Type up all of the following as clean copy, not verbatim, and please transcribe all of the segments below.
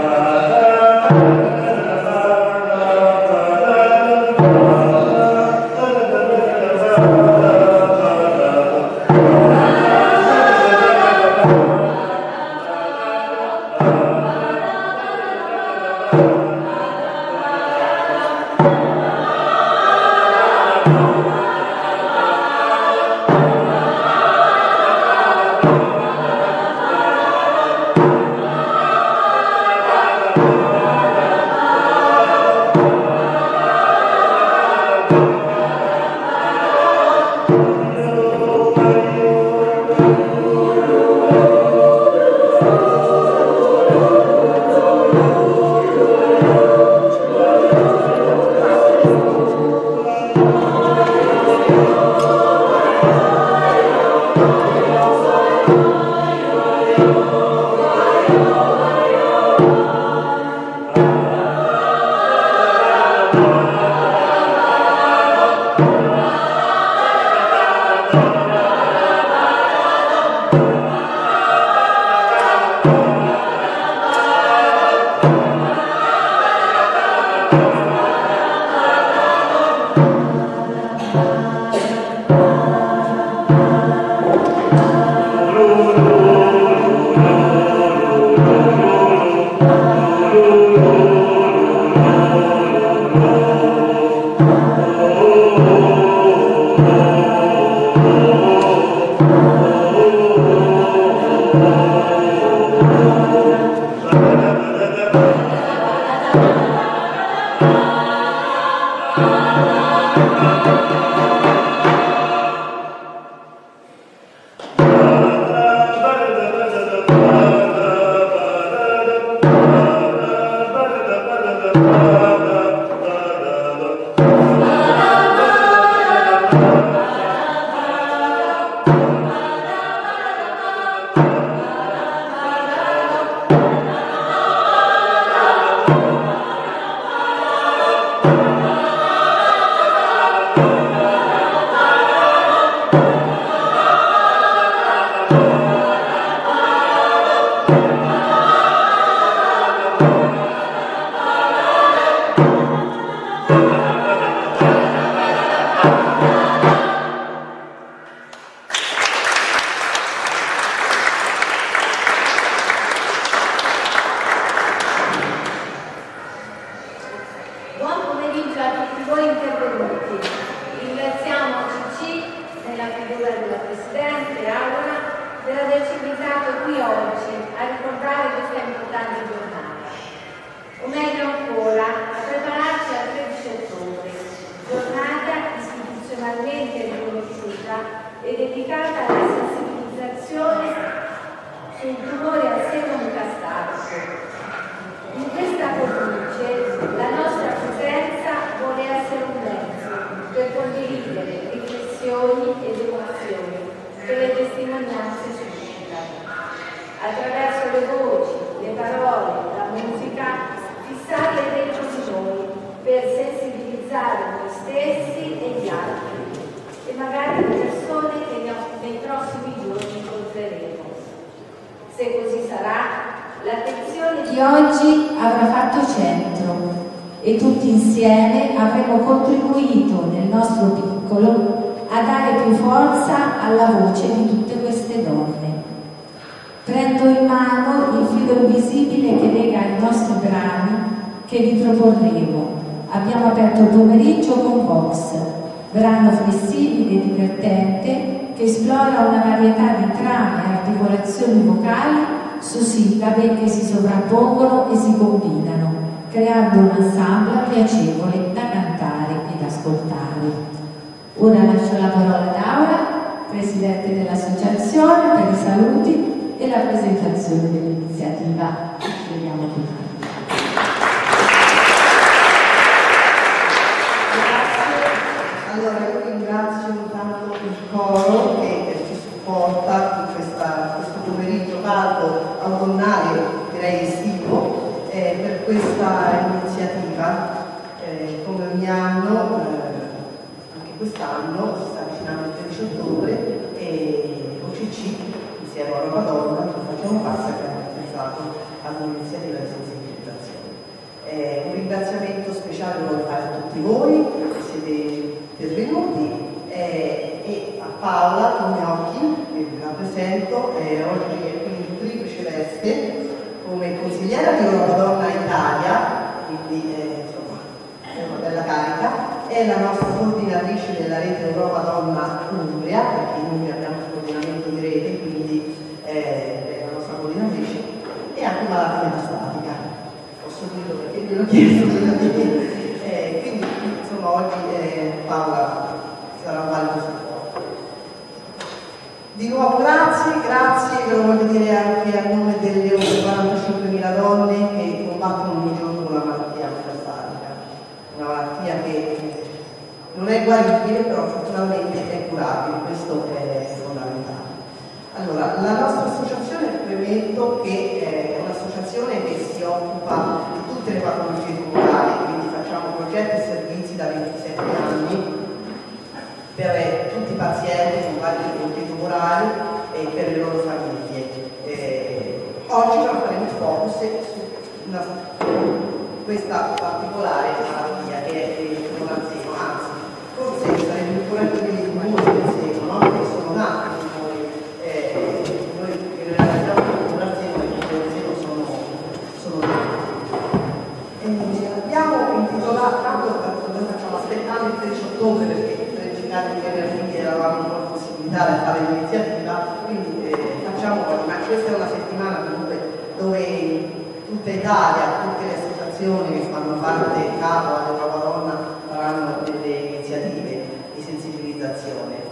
Piazza Grande, un'iniziativa di sensibilità. ringraziamento speciale voglio fare a tutti voi che siete intervenuti e a Paola Tognocchi, che vi rappresento, oggi è in triplice veste come consigliera di Una Donna Italia, quindi insomma, è una bella carica, è la nostra coordinatrice della rete Europa Donna Umbria, perché in Umbria abbiamo un coordinamento di rete, quindi è la nostra coordinatrice, e anche malata metastatica. Posso dirlo perché glielo ho chiesto, quindi insomma oggi Paola sarà un valido supporto. Di nuovo grazie, ve lo voglio dire anche a nome delle 45.000 donne che combattono ogni giorno con la malattia metastatica, una malattia che non è guaribile, però fortunatamente è curabile, questo è fondamentale. Allora, la nostra associazione, premetto che è un'associazione che si occupa di tutte le patologie tumorali, quindi facciamo progetti e servizi da 27 anni per tutti i pazienti con vari patologie tumorali e per le loro famiglie. Oggi però faremo il focus su questa particolare malattia che è il tumore al seno, anzi forse sarebbe un tumore del seno, no? Che sono nati. Perché i 13 anni delle famiglie avevano la possibilità di fare l'iniziativa, quindi facciamo, ma questa è una settimana comunque dove tutta Italia, tutte le associazioni che fanno parte del capo alla Nuova Donna faranno delle iniziative di sensibilizzazione.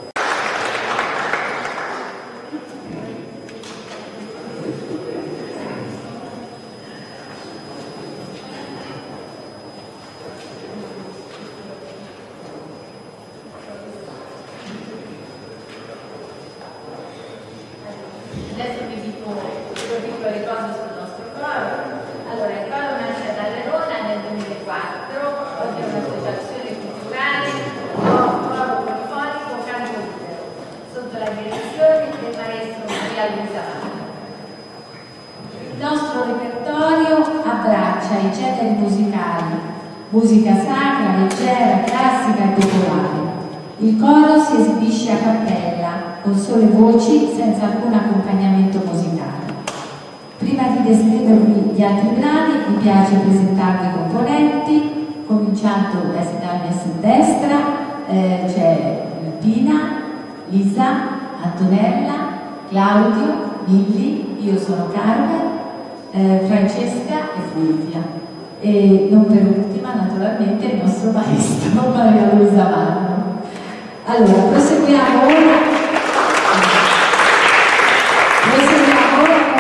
Mario Zavano. Allora, proseguiamo ora con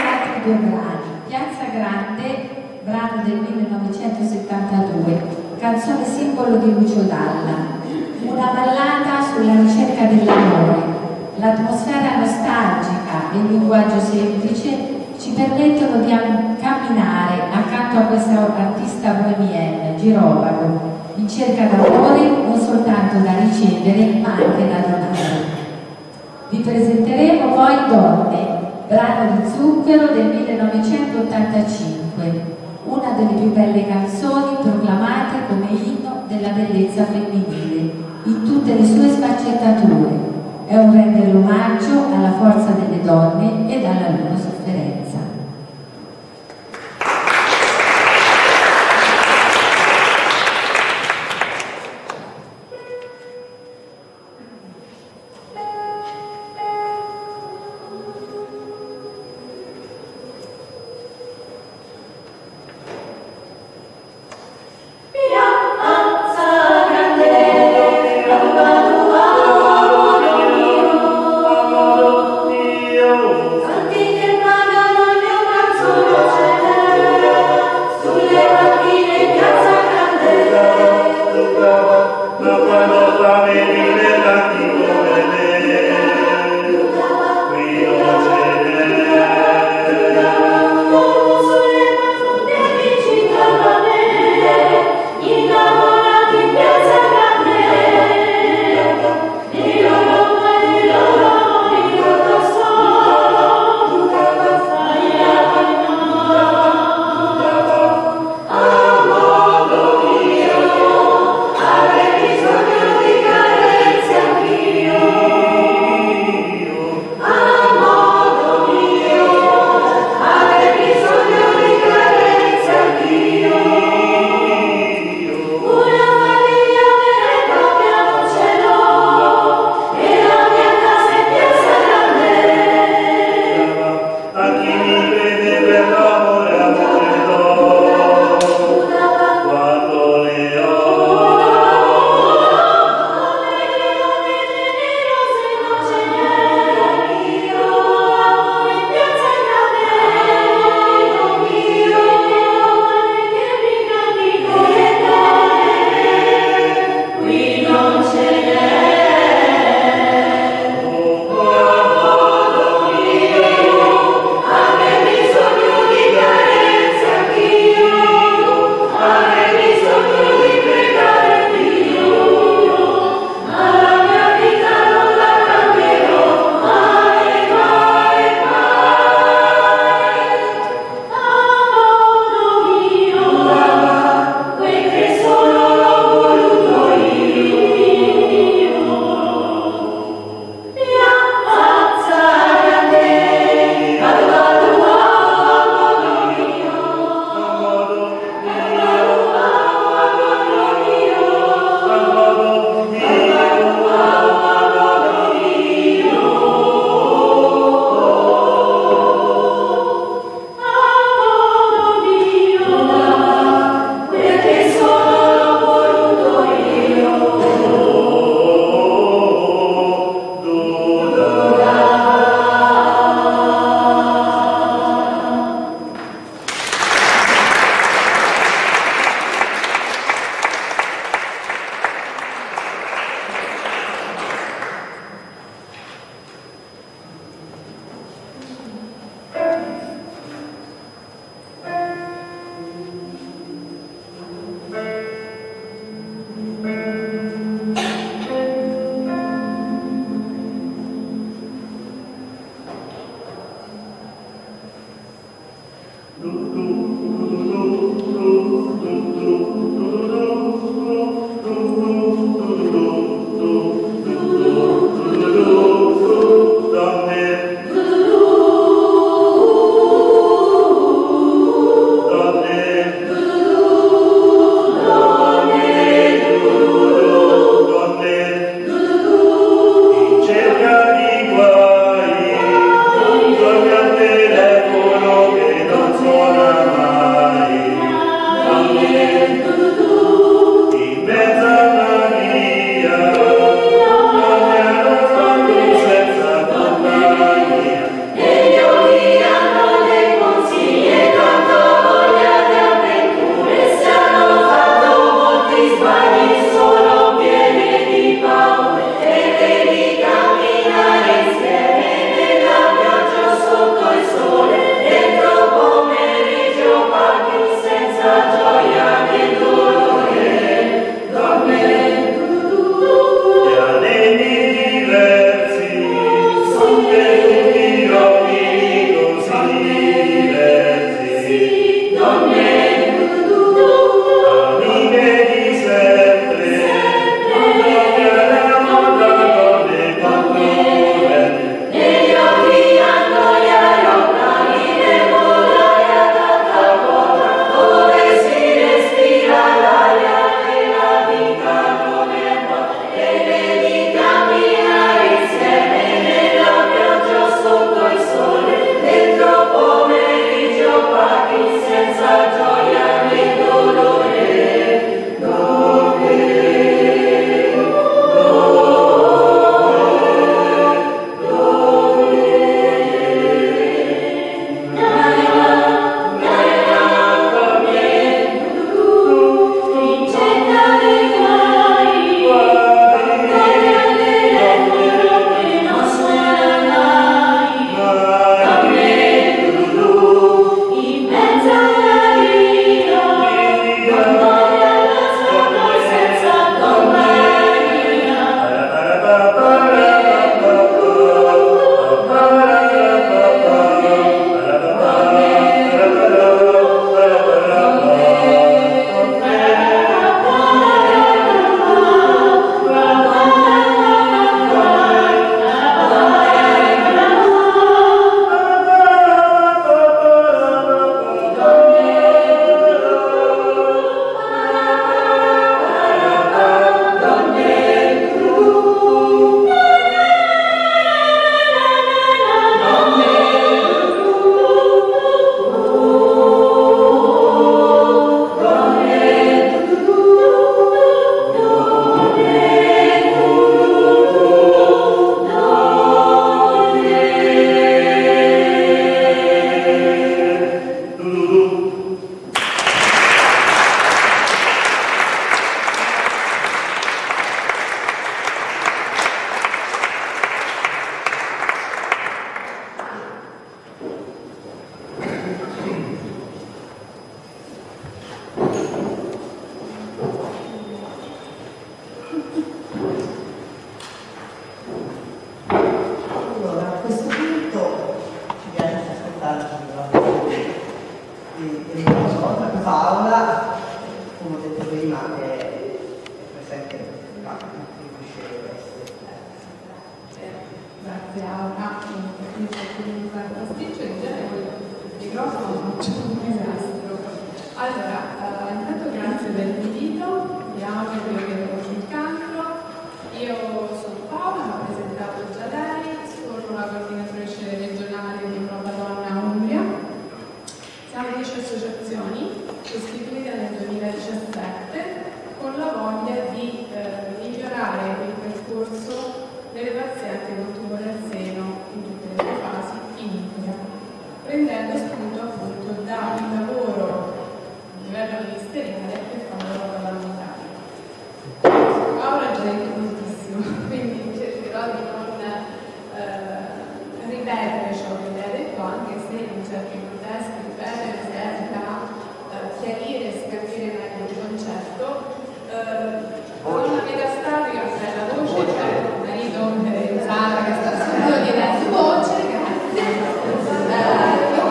altri due brani. Piazza Grande, brano del 1972, canzone simbolo di Lucio Dalla, una ballata sulla ricerca dell'amore. L'atmosfera nostalgica e il linguaggio semplice ci permettono di camminare accanto a questa artista bohemienne, girovago, in cerca d'amore non soltanto da ricevere ma anche da donare. Vi presenteremo poi Donne, brano di Zucchero del 1985, una delle più belle canzoni proclamate come inno della bellezza femminile, in tutte le sue sfaccettature. È un rendere omaggio alla forza delle donne e alla loro sofferenza. Allora, a questo punto ci viene ascoltare Paola, come ho detto prima, che è presente in Grazie Aura, allora, intanto grazie dell'invito, vi auguro che non sul cancro. Io sono Paola, mi ha presentato già lei, sono la coordinatrice regionale di Prova Donna Umbria. Siamo 10 associazioni costituite nel 2017 con la voglia di migliorare il percorso delle pazienti con tumore al seno in tutte le sue fasi in Umbria, prendendo spunto appunto da un lavoro a livello ministeriale per fare la roba parlamentare. Ora già detto moltissimo, quindi cercherò di non ripetere ciò che lei ha detto, anche se in certi contesti ripetere serve a chiarire e capire meglio il concetto. Con la metastatica, cioè la voce, cioè il marito che sta subito di la sua voce, grazie. Un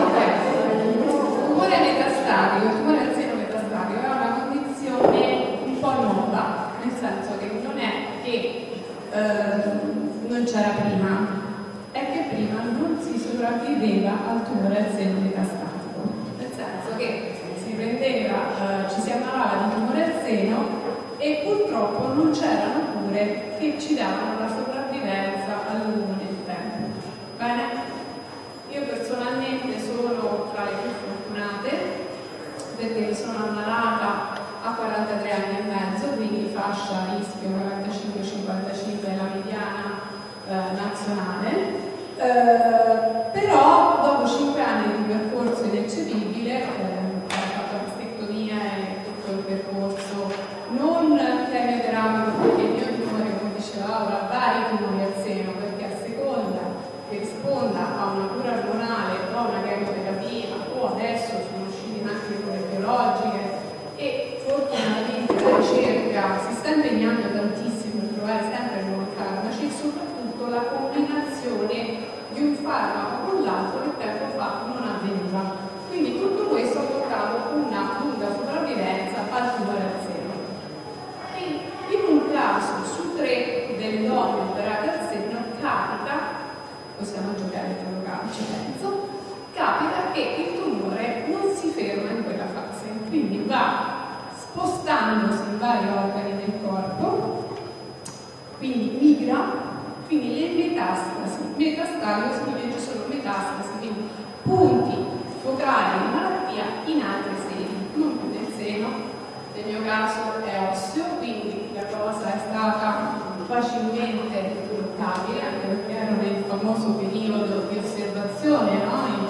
tumore metastatico, il tumore al seno metastatico è una condizione un po' nuova, nel senso che non è che non c'era prima, è che prima non si sopravviveva al tumore al seno metastatico, nel senso che si prendeva, ci si ammalava di tumore al seno e purtroppo non c'erano cure che ci davano la sopravvivenza a lungo nel tempo. Bene? Io personalmente sono tra le più fortunate perché mi sono ammalata a 43 anni e mezzo, quindi fascia rischio 45-55 è la mediana nazionale, però dopo 5 anni di percorso ineccepibile, ho fatto la mastectomia e tutto il percorso non chemioterapico, perché il mio tumore, come diceva Laura, vari tumori al seno, perché a seconda che risponda a una cura ormonale o a una chemioterapia, o adesso sono uscite anche cure biologiche, e fortunatamente la ricerca si sta impegnando tantissimo per trovare sempre nuovi farmaci, soprattutto la combinazione di un farmaco con l'altro che tempo fa non avveniva. Quindi tutto questo ha portato una lunga sopravvivenza al tumore al seno. In un caso su 3 delle donne operate al seno capita, possiamo giocare con calcio penso, capita che il tumore non si ferma in quella fase, quindi va spostandosi in vari organi del corpo, quindi migra, quindi le metastasi, metastasi invece sono metastasi, quindi punti focali di malattia in altri seni, non più nel seno. Nel mio caso è osseo, quindi la cosa è stata facilmente trattabile, anche perché ero nel famoso periodo di osservazione, no? In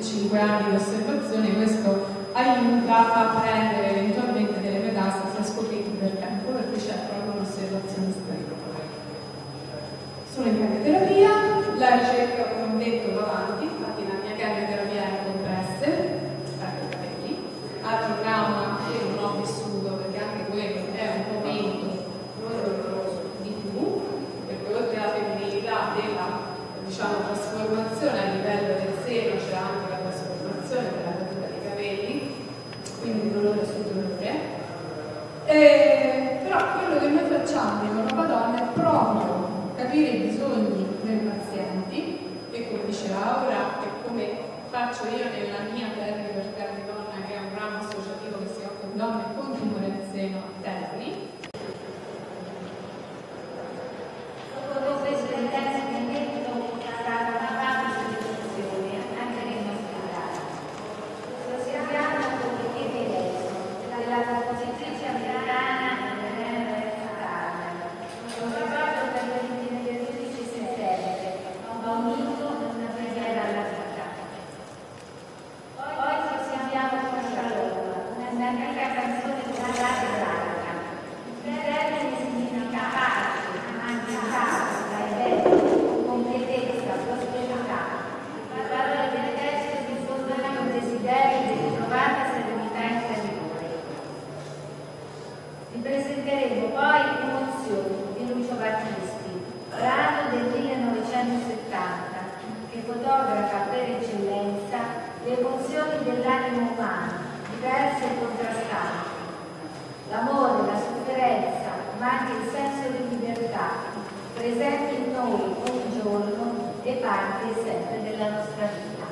5 anni di osservazione, questo aiuta a prendere eventualmente delle metastasi a scoprire per tempo, perché c'è proprio un'osservazione storica. Sono in chemioterapia, la ricerca, come ho detto, va avanti, infatti la mia chemioterapia è compresse, altro trauma che non ho vissuto, perché anche quello è un momento doloroso di più, perché oltre alla femminilità della, diciamo, trasformazione a livello del seno c'è anche la trasformazione della natura dei capelli, quindi dolore su dolore. Però quello che noi facciamo in Europa Donna è proprio capire i bisogni dei pazienti, e come diceva Laura, e come faccio io nella mia terra per terra di donna, che è un ramo associativo che si occupa di donne con tumore al seno a Terni. Dopo 2 sentenze mi ha detto che è stata una grande soddisfazione anche nel nostro caso. Lo si abbiamo perché adesso, dalla posizione americana e dalla italiana. Lo ricordo per il 12 settembre, un bambino una preghiera alla vita. presenti in noi ogni giorno e parte sempre della nostra vita.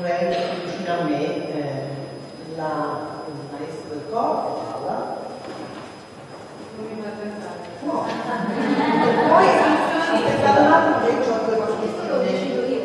vorrei vicino a me il maestro del corpo, Paola. No, e poi aspettato un altro che ho due partiti. Lo decido io.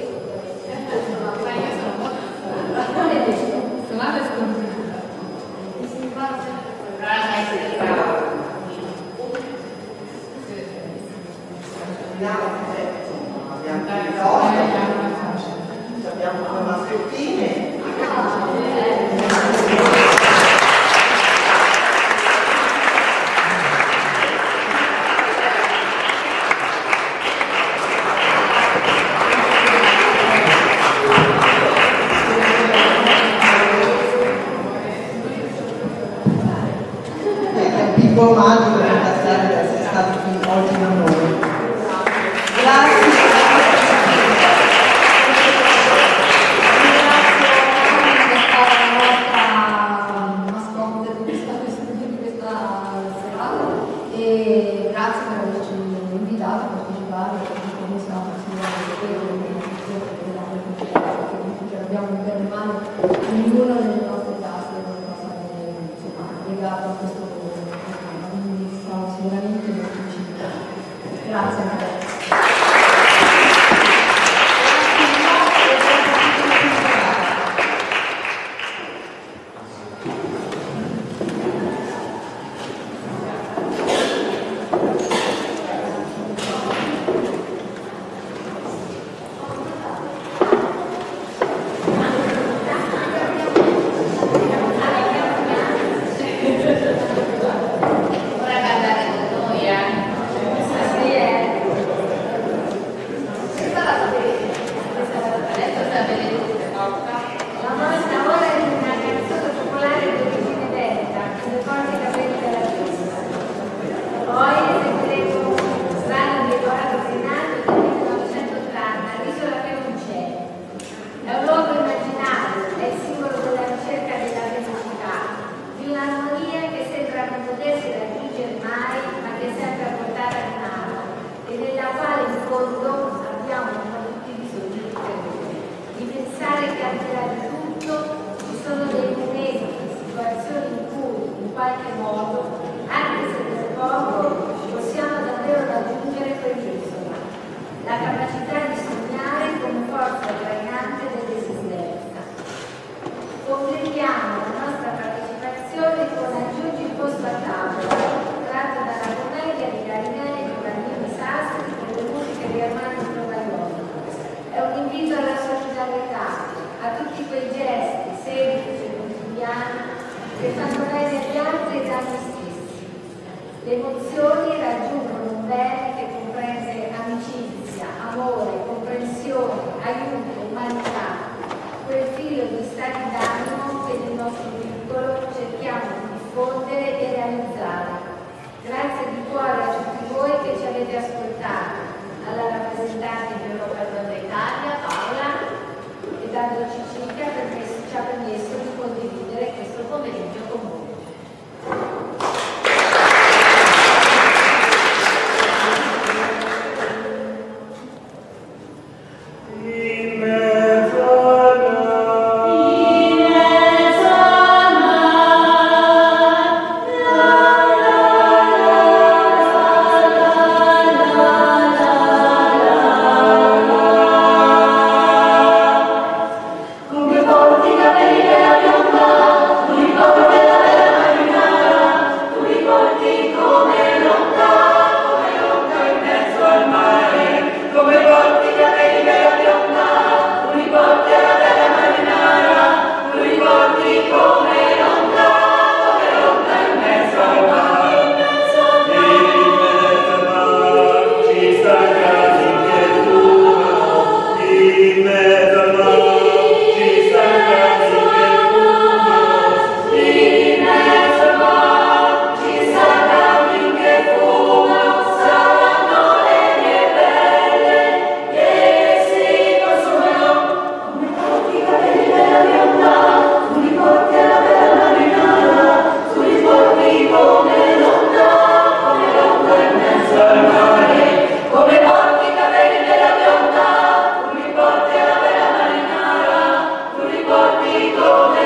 Amico